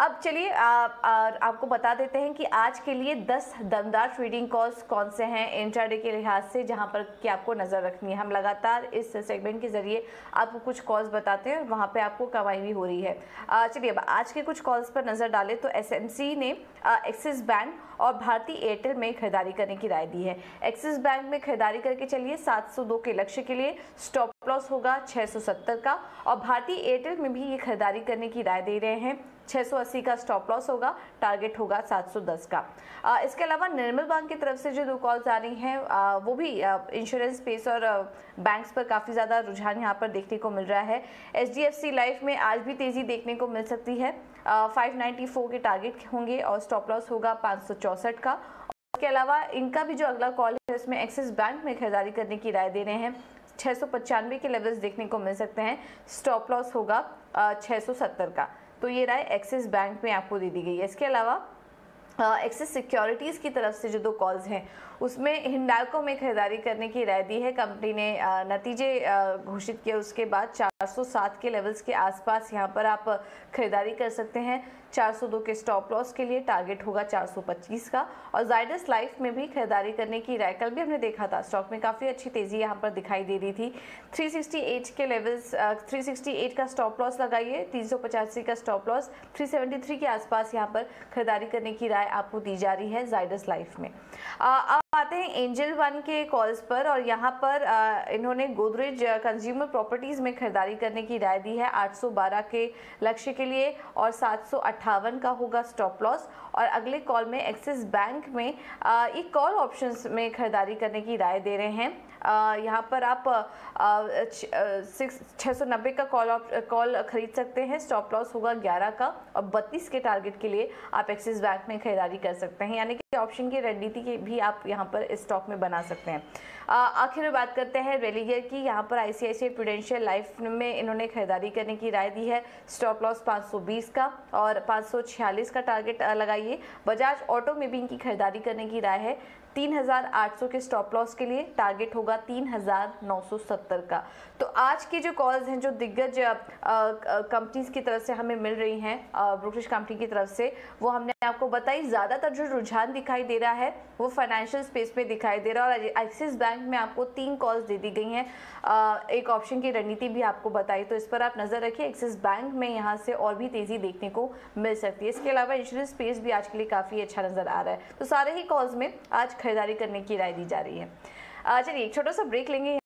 अब चलिए आपको बता देते हैं कि आज के लिए 10 दमदार ट्रेडिंग कॉल्स कौन से हैं इंट्राडे के लिहाज से, जहां पर कि आपको नज़र रखनी है। हम लगातार इस सेगमेंट के ज़रिए आपको कुछ कॉल्स बताते हैं, वहां पे आपको कमाई भी हो रही है। चलिए अब आज के कुछ कॉल्स पर नज़र डालें तो एसएमसी ने एक्सिस बैंक और भारती एयरटेल में खरीदारी करने की राय दी है। एक्सिस बैंक में खरीदारी करके चलिए 702 के लक्ष्य के लिए, स्टॉप लॉस होगा 670 का, और भारती एयरटेल में भी ये खरीदारी करने की राय दे रहे हैं, 680 का स्टॉप लॉस होगा, टारगेट होगा 710 का। इसके अलावा निर्मल बैंक की तरफ से जो दो कॉल्स आ रही हैं वो भी इंश्योरेंस स्पेस और बैंक्स पर काफ़ी ज़्यादा रुझान यहाँ पर देखने को मिल रहा है। HDFC लाइफ में आज भी तेज़ी देखने को मिल सकती है, 594 के टारगेट होंगे और स्टॉप लॉस होगा 564 का। इसके अलावा इनका भी जो अगला कॉल है उसमें एक्सिस बैंक में खरीदारी करने की राय दे रहे हैं, 695 के लेवल्स देखने को मिल सकते हैं, स्टॉप लॉस होगा 670 का। तो ये राय एक्सिस बैंक में आपको दे दी गई है। इसके अलावा एक्सिस सिक्योरिटीज़ की तरफ से जो दो कॉल्स हैं उसमें हिंडालको में खरीदारी करने की राय दी है। कंपनी ने नतीजे घोषित किए उसके बाद 407 के लेवल्स के आसपास यहाँ पर आप खरीदारी कर सकते हैं, 402 के स्टॉप लॉस के लिए, टारगेट होगा 425 का। और जाइडस लाइफ में भी खरीदारी करने की राय, कल भी हमने देखा था स्टॉक में काफ़ी अच्छी तेज़ी यहाँ पर दिखाई दे रही थी, 368 के लेवल्स, 368 का स्टॉप लॉस लगाइए, 385 का स्टॉप लॉस, 373 के आसपास यहाँ पर खरीदारी करने की राय आपको दी जा रही है जाइडस लाइफ में। आते हैं एंजल वन के कॉल्स पर, और यहाँ पर इन्होंने गोदरेज कंज्यूमर प्रॉपर्टीज में खरीदारी करने की राय दी है, 812 के लक्ष्य के लिए और 758 का होगा स्टॉप लॉस। और अगले कॉल में एक्सिस बैंक में एक कॉल ऑप्शंस में खरीदारी करने की राय दे रहे हैं, यहाँ पर आप 690 का कॉल खरीद सकते हैं, स्टॉप लॉस होगा 11 का, और 32 के टारगेट के लिए आप एक्सिस बैंक में खरीदारी कर सकते हैं। यानी कि ऑप्शन की रणनीति के भी आप यहाँ पर इस स्टॉक में बना सकते हैं। आखिर में बात करते हैं रेलीगियर की, यहाँ पर आईसीआईसीआई प्रूडेंशियल लाइफ में इन्होंने खरीदारी करने की राय दी है, स्टॉप लॉस 520 का और 546 का टारगेट लगाइए। बजाज ऑटो में भी इनकी खरीदारी करने की राय है, 3,800 के स्टॉप लॉस के लिए, टारगेट होगा 3,970 का। तो आज की जो कॉल्स हैं जो दिग्गज कंपनीज की तरफ से हमें मिल रही हैं, ब्रोकरेज कंपनी की तरफ से, वो हमने आपको बताई। ज़्यादातर जो रुझान दिखाई दे रहा है वो फाइनेंशियल स्पेस में दिखाई दे रहा है, और एक्सिस बैंक में आपको 3 कॉल्स दे दी गई हैं, एक ऑप्शन की रणनीति भी आपको बताई, तो इस पर आप नज़र रखिए। एक्सिस बैंक में यहाँ से और भी तेज़ी देखने को मिल सकती है। इसके अलावा इंश्योरेंस स्पेस भी आज के लिए काफ़ी अच्छा नज़र आ रहा है। तो सारे ही कॉल्स में आज खरीदारी करने की राय दी जा रही है। चलिए एक छोटा सा ब्रेक लेंगे।